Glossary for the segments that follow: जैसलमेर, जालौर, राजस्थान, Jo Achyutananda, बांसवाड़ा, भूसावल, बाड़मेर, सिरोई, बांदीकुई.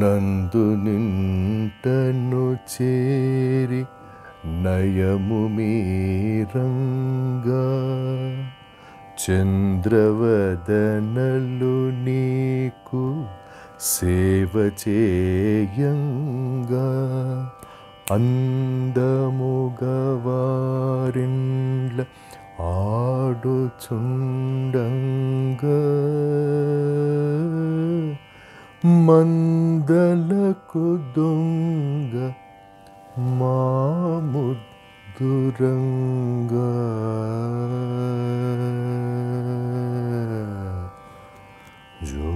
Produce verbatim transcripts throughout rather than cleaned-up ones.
నందునింటను చేరి నయము మీరంగా చంద్రవదనలు నీకు సేవ చేయంగా అందముగవారిండ్ల ఆడుచుండంగా మందలకు దొంగ మాముద్దురంగా జో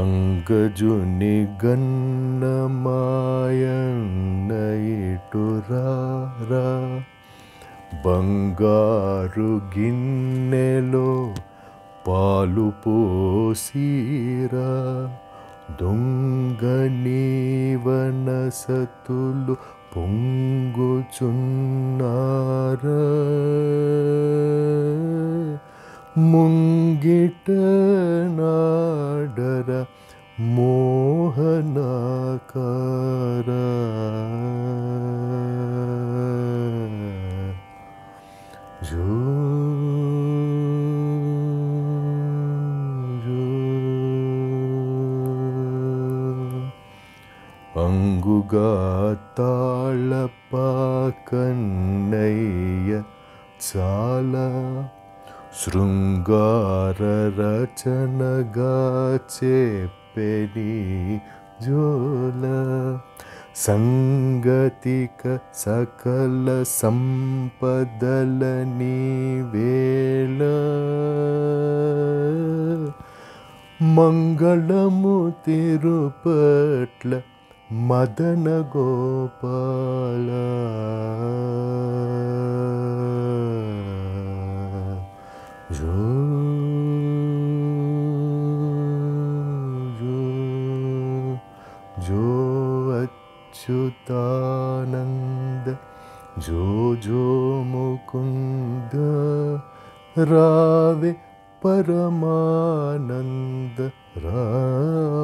अंगजुनि गन्नमायन्नयिटुरा बंगारु गिन्नेलो पालु पोसीरा दुंगनीवन सतुलु पोंगुचुन्नारा मुंगिट नाडर मोहनाकार जो अंगुगा तालपाकन्नैय चाला शृंगार रचनगा चेपेनी जोला संगतिक सकल संपदलनी वेला मंगलमु तिरुपट्ल मदन गोपाला जो जो जो अच्युतानंद जो जो मुकुंद रावे परमानंद रा।